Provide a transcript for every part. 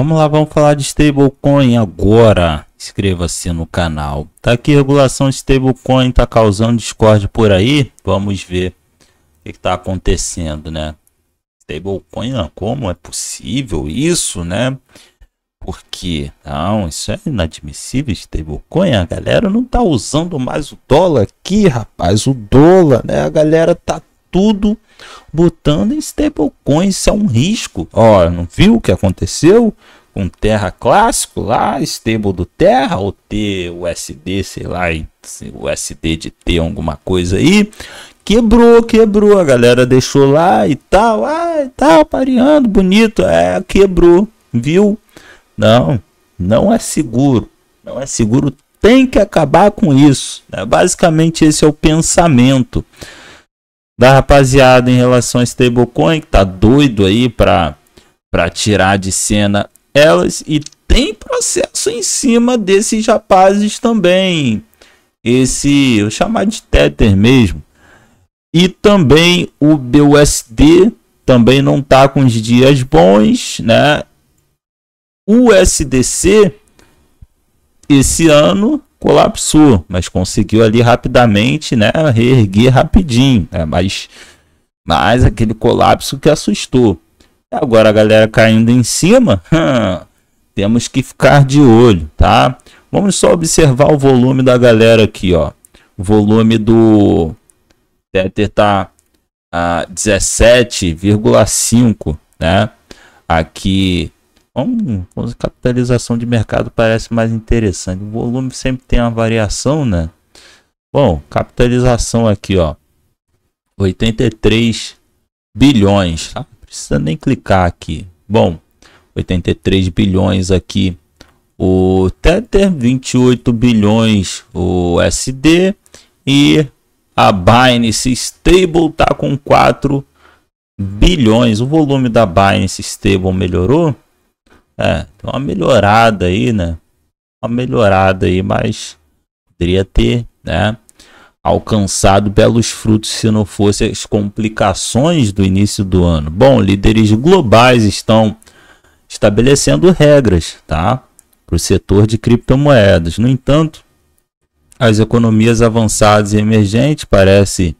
Vamos lá, vamos falar de stablecoin agora. Inscreva-se no canal. Tá aqui, regulação de stablecoin tá causando discórdia por aí. Vamos ver o que está acontecendo, né? Stablecoin, como é possível isso, né? Porque não, isso é inadmissível. Stablecoin, a galera não tá usando mais o dólar aqui, rapaz. O dólar, né? A galera tá tudo botando em stablecoin. Isso é um risco. Ó, não viu o que aconteceu com Terra Clássico lá, stable do Terra, ou TUSD, sei lá, USD de T, alguma coisa aí. Quebrou, a galera deixou lá e tal. Ah, tá pareando bonito, é, quebrou, viu? Não, não é seguro, não é seguro, tem que acabar com isso, né? Basicamente esse é o pensamento da rapaziada em relação a stablecoin, que tá doido aí para tirar de cena elas, e tem processo em cima desses rapazes também. Esse, eu chamar de Tether mesmo, e também o BUSD também não tá com os dias bons, né? O USDC esse ano colapsou, mas conseguiu ali rapidamente, né, reerguer rapidinho, né? mas aquele colapso que assustou. Agora a galera caindo em cima, temos que ficar de olho, tá? Vamos só observar o volume da galera aqui, ó. O volume do Tether tá a 17,5, né? Aqui, capitalização de mercado parece mais interessante. O volume sempre tem uma variação, né? Bom, capitalização aqui, ó, 83 bilhões. Tá? Não precisa nem clicar aqui. Bom, 83 bilhões aqui. O Tether, 28 bilhões o USD, e a Binance Stable tá com 4 bilhões. O volume da Binance Stable melhorou? É, tem uma melhorada aí, né? Uma melhorada aí, mas poderia ter, né, alcançado belos frutos se não fosse as complicações do início do ano. Bom, líderes globais estão estabelecendo regras, tá, para o setor de criptomoedas. No entanto, as economias avançadas e emergentes parecem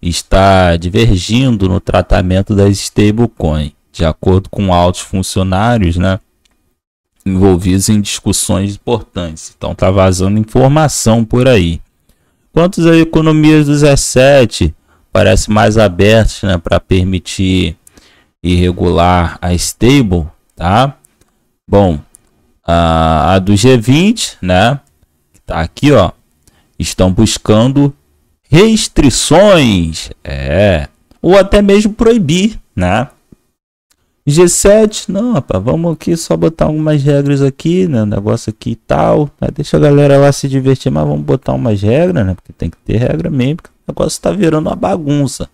estar divergindo no tratamento das stablecoins. De acordo com altos funcionários, né, envolvidos em discussões importantes. Então tá vazando informação por aí. Quanto às economias dos G7, parece mais abertas, né, para permitir e regular a stable, tá? Bom, a do G20, né, tá aqui, ó, estão buscando restrições, ou até mesmo proibir, né? G7, não, rapaz, vamos aqui só botar algumas regras aqui, né, negócio aqui e tal, né? Deixa a galera lá se divertir, mas vamos botar umas regras, né, porque tem que ter regra mesmo, porque o negócio tá virando uma bagunça.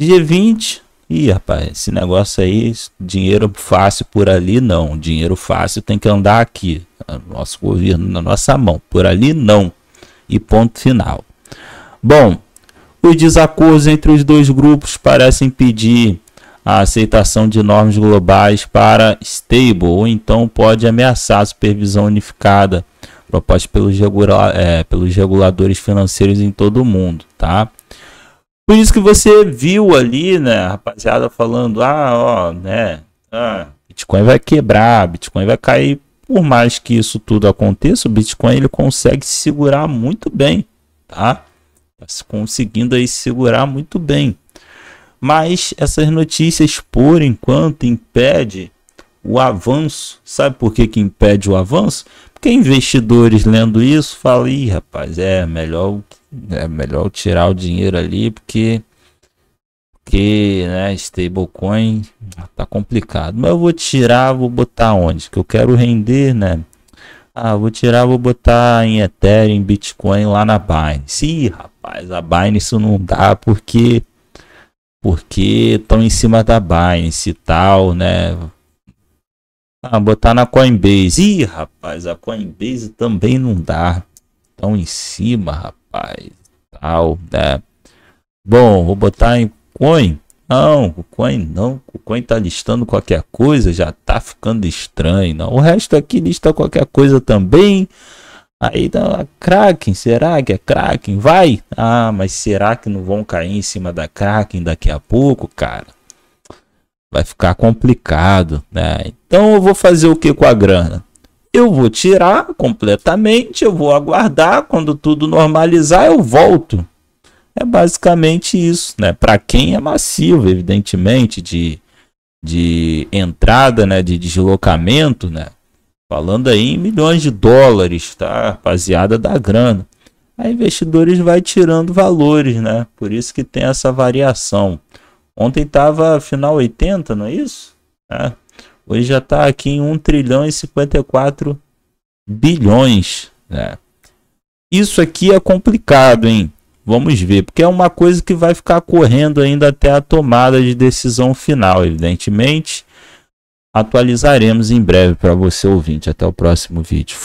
G20, ih, rapaz, esse negócio aí, dinheiro fácil por ali, não, dinheiro fácil tem que andar aqui, nosso governo na nossa mão, por ali não, e ponto final. Bom, os desacordos entre os dois grupos parecem impedir a aceitação de normas globais para stable, ou então pode ameaçar a supervisão unificada proposta pelos reguladores financeiros em todo o mundo, tá? Por isso que você viu ali, né, rapaziada, falando, Bitcoin vai quebrar, Bitcoin vai cair. Por mais que isso tudo aconteça, o Bitcoin ele consegue se segurar muito bem, tá? Tá se conseguindo aí se segurar muito bem. Mas essas notícias, por enquanto, impede o avanço. Sabe por que que impede o avanço? Porque investidores lendo isso falam, ih, rapaz, é melhor tirar o dinheiro ali, porque né, stablecoin tá complicado. Mas eu vou tirar, vou botar onde? Que eu quero render, né? Ah, vou tirar, vou botar em Ethereum, em Bitcoin, lá na Binance. Ih, rapaz, a Binance não dá porque estão em cima da Binance e tal, né? Ah, botar na Coinbase. Ih, rapaz, a Coinbase também não dá. Estão em cima, rapaz, tal, né? Bom, vou botar em Coin. Não, o Coin tá listando qualquer coisa, já tá ficando estranho. Não, o resto aqui lista qualquer coisa também. Aí da Kraken, será que é Kraken? Vai? Ah, mas será que não vão cair em cima da Kraken daqui a pouco, cara? Vai ficar complicado, né? Então eu vou fazer o que com a grana? Eu vou tirar completamente, eu vou aguardar, quando tudo normalizar eu volto. É basicamente isso, né? Para quem é massivo, evidentemente, de entrada, né? De deslocamento, né? Falando aí em milhões de dólares, tá? Rapaziada da grana. Aí investidores vai tirando valores, né? Por isso que tem essa variação. Ontem tava final 80, não é isso? É. Hoje já tá aqui em 1 trilhão e 54 bilhões, né? Isso aqui é complicado, hein? Vamos ver, porque é uma coisa que vai ficar correndo ainda até a tomada de decisão final, evidentemente. Atualizaremos em breve para você, ouvinte. Até o próximo vídeo. Fui.